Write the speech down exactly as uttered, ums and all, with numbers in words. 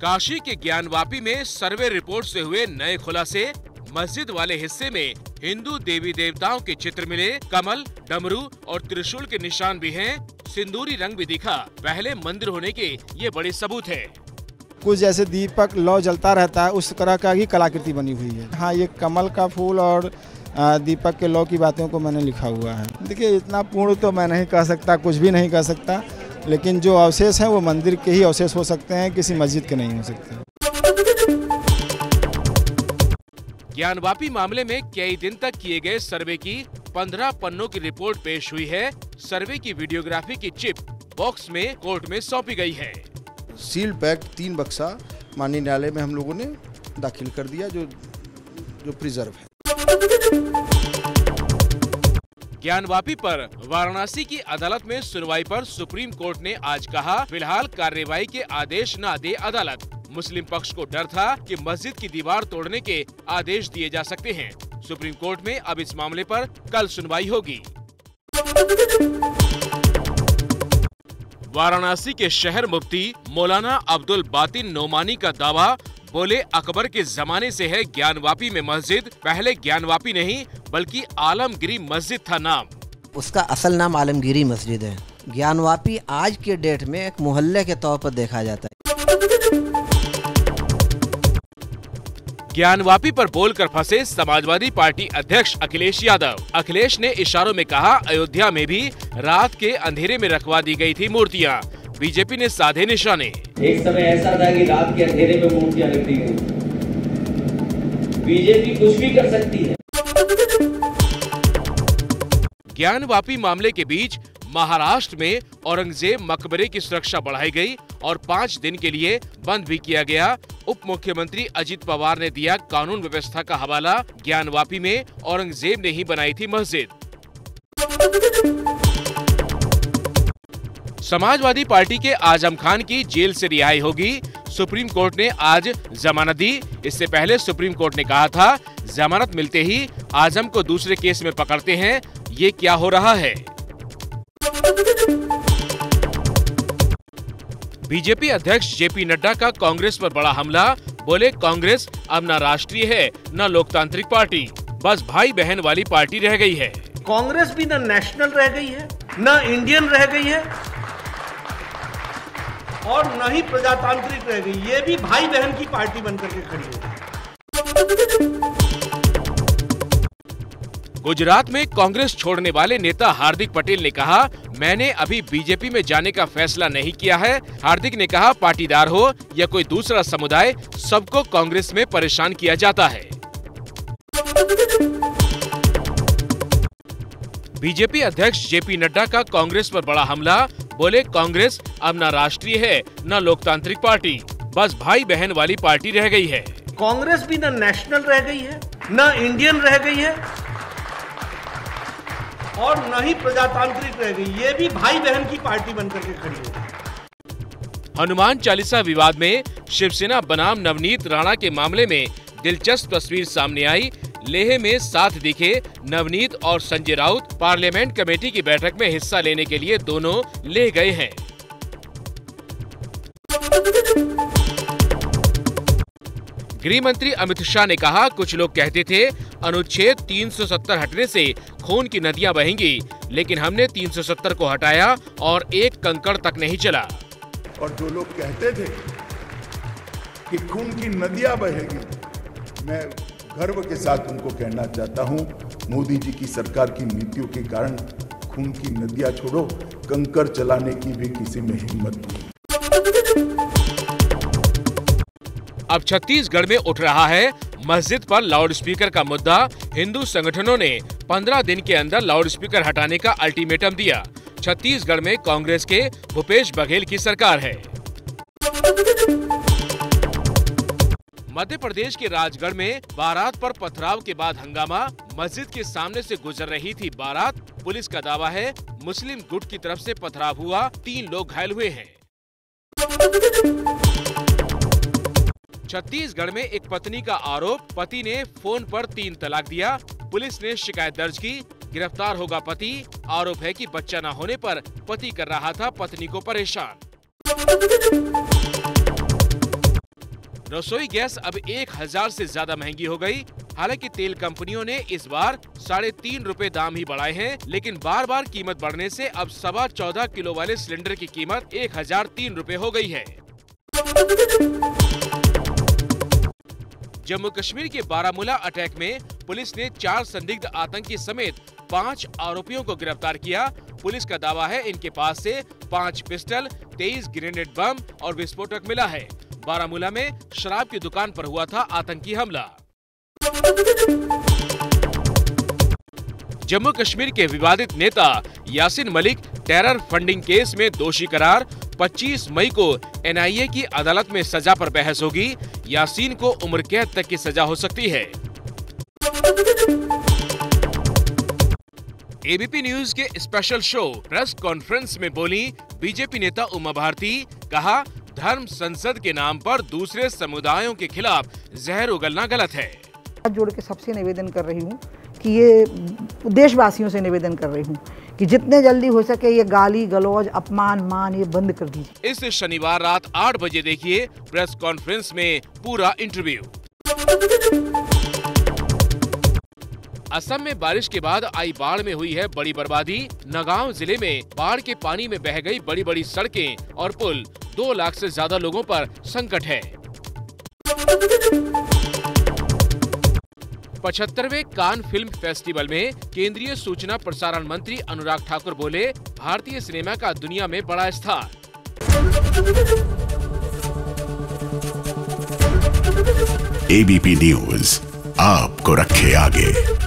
काशी के ज्ञानवापी में survey report से हुए नए खुलासे, मस्जिद वाले हिस्से में हिंदू देवी देवताओं के चित्र मिले, कमल, डमरू और त्रिशूल के निशान भी हैं, सिंदूरी रंग भी दिखा। पहले मंदिर होने के ये बड़े सबूत है। कुछ जैसे दीपक लौ जलता रहता है उस तरह का ही कलाकृति बनी हुई है। हाँ, ये कमल का फूल और दीपक के लौ की बातों को मैंने लिखा हुआ है। देखिए, इतना पूर्ण तो मैं नहीं कह सकता, कुछ भी नहीं कह सकता, लेकिन जो अवशेष हैं वो मंदिर के ही अवशेष हो सकते हैं, किसी मस्जिद के नहीं हो सकते। ज्ञानवापी मामले में कई दिन तक किए गए सर्वे की पंद्रह पन्नों की रिपोर्ट पेश हुई है। सर्वे की वीडियोग्राफी की चिप बॉक्स में कोर्ट में सौंपी गई है। सील पैक तीन बक्सा माननीय न्यायालय में हम लोगों ने दाखिल कर दिया, जो जो प्रिजर्व है। ज्ञानवापी पर वाराणसी की अदालत में सुनवाई पर सुप्रीम कोर्ट ने आज कहा, फिलहाल कार्रवाई के आदेश न दे अदालत। मुस्लिम पक्ष को डर था कि मस्जिद की दीवार तोड़ने के आदेश दिए जा सकते हैं। सुप्रीम कोर्ट में अब इस मामले पर कल सुनवाई होगी। वाराणसी के शहर मुफ्ती मौलाना अब्दुल बातिन नोमानी का दावा, बोले अकबर के जमाने से है ज्ञानवापी में मस्जिद, पहले ज्ञानवापी नहीं बल्कि आलमगिरी मस्जिद था नाम। उसका असल नाम आलमगिरी मस्जिद है। ज्ञानवापी आज के डेट में एक मोहल्ले के तौर पर देखा जाता है। ज्ञानवापी पर बोलकर फंसे समाजवादी पार्टी अध्यक्ष अखिलेश यादव। अखिलेश ने इशारों में कहा, अयोध्या में भी रात के अंधेरे में रखवा दी गयी थी मूर्तियाँ, बीजेपी ने साधे निशाने। एक समय ऐसा था कि रात के अंधेरे में मूर्तियां रख दी गई। बीजेपी कुछ भी कर सकती है। ज्ञानवापी मामले के बीच महाराष्ट्र में औरंगजेब मकबरे की सुरक्षा बढ़ाई गई और पाँच दिन के लिए बंद भी किया गया। उप मुख्यमंत्री अजीत पवार ने दिया कानून व्यवस्था का हवाला, ज्ञानवापी में औरंगजेब ने ही बनाई थी मस्जिद। समाजवादी पार्टी के आजम खान की जेल से रिहाई होगी, सुप्रीम कोर्ट ने आज जमानत दी। इससे पहले सुप्रीम कोर्ट ने कहा था, जमानत मिलते ही आजम को दूसरे केस में पकड़ते हैं, ये क्या हो रहा है। बीजेपी अध्यक्ष जे पी नड्डा का कांग्रेस पर बड़ा हमला, बोले कांग्रेस अब न राष्ट्रीय है न लोकतांत्रिक पार्टी, बस भाई बहन वाली पार्टी रह गई है। कांग्रेस भी न नेशनल रह गई है, न इंडियन रह गई है और न ही प्रजातांत्रिक रह गई, ये भी भाई बहन की पार्टी बनकर के खड़ी है। गुजरात में कांग्रेस छोड़ने वाले नेता हार्दिक पटेल ने कहा, मैंने अभी बीजेपी में जाने का फैसला नहीं किया है। हार्दिक ने कहा, पाटीदार हो या कोई दूसरा समुदाय, सबको कांग्रेस में परेशान किया जाता है। बीजेपी अध्यक्ष जे पी नड्डा का कांग्रेस पर बड़ा हमला, बोले कांग्रेस अब न राष्ट्रीय है न लोकतांत्रिक पार्टी, बस भाई बहन वाली पार्टी रह गई है। कांग्रेस भी न नेशनल रह गई है, न इंडियन रह गई है और न ही प्रजातांत्रिक रह गई, ये भी भाई बहन की पार्टी बनकर के खड़ी है। हनुमान चालीसा विवाद में शिवसेना बनाम नवनीत राणा के मामले में दिलचस्प तस्वीर सामने आई। लेह में साथ दिखे नवनीत और संजय राउत, पार्लियामेंट कमेटी की बैठक में हिस्सा लेने के लिए दोनों ले गए हैं। गृह मंत्री अमित शाह ने कहा, कुछ लोग कहते थे अनुच्छेद तीन सौ सत्तर हटने से खून की नदियां बहेंगी, लेकिन हमने तीन सौ सत्तर को हटाया और एक कंकड़ तक नहीं चला। और जो लोग कहते थे कि खून की नदियां बहेंगी, मैं गर्व के साथ उनको कहना चाहता हूं, मोदी जी की सरकार की नीतियों के कारण खून की नदियां छोड़ो, कंकड़ चलाने की भी किसी में हिम्मत नहीं। अब छत्तीसगढ़ में उठ रहा है मस्जिद पर लाउडस्पीकर का मुद्दा। हिंदू संगठनों ने पंद्रह दिन के अंदर लाउडस्पीकर हटाने का अल्टीमेटम दिया। छत्तीसगढ़ में कांग्रेस के भूपेश बघेल की सरकार है। मध्य प्रदेश के राजगढ़ में बारात पर पथराव के बाद हंगामा, मस्जिद के सामने से गुजर रही थी बारात। पुलिस का दावा है मुस्लिम गुट की तरफ से पथराव हुआ, तीन लोग घायल हुए हैं। छत्तीसगढ़ में एक पत्नी का आरोप, पति ने फोन पर तीन तलाक दिया। पुलिस ने शिकायत दर्ज की, गिरफ्तार होगा पति। आरोप है कि बच्चा न होने पर पति कर रहा था पत्नी को परेशान। रसोई गैस अब एक हजार से ज्यादा महंगी हो गई। हालांकि तेल कंपनियों ने इस बार साढ़े तीन रूपए दाम ही बढ़ाए हैं, लेकिन बार बार कीमत बढ़ने से अब सवा चौदह किलो वाले सिलेंडर की कीमत एक हजार तीन रूपए हो गई है। जम्मू कश्मीर के बारामुला अटैक में पुलिस ने चार संदिग्ध आतंकी समेत पाँच आरोपियों को गिरफ्तार किया। पुलिस का दावा है इनके पास से पाँच पिस्टल, तेईस ग्रेनेड बम और विस्फोटक मिला है। बारामूला में शराब की दुकान पर हुआ था आतंकी हमला। जम्मू कश्मीर के विवादित नेता Yasin Malik terror funding case में दोषी करार। पच्चीस मई को एन आई ए की अदालत में सजा पर बहस होगी। यासीन को उम्र कैद तक की सजा हो सकती है। ए बी पी न्यूज के स्पेशल शो प्रेस कॉन्फ्रेंस में बोली बी जे पी नेता उमा भारती। कहा, धर्म संसद के नाम पर दूसरे समुदायों के खिलाफ जहर उगलना गलत है। हाथ जोड़ के सबसे निवेदन कर रही हूँ कि ये देशवासियों से निवेदन कर रही हूँ कि जितने जल्दी हो सके ये गाली गलौज अपमान मान ये बंद कर दीजिए। इस शनिवार रात आठ बजे देखिए प्रेस कॉन्फ्रेंस में पूरा इंटरव्यू। असम में बारिश के बाद आई बाढ़ में हुई है बड़ी बर्बादी। नगाव जिले में बाढ़ के पानी में बह गई बड़ी बड़ी सड़कें और पुल। दो लाख से ज्यादा लोगों पर संकट है। पचहत्तरवें कान फिल्म फेस्टिवल में केंद्रीय सूचना प्रसारण मंत्री अनुराग ठाकुर बोले, भारतीय सिनेमा का दुनिया में बड़ा स्थान। ए बी पी न्यूज आपको रखे आगे।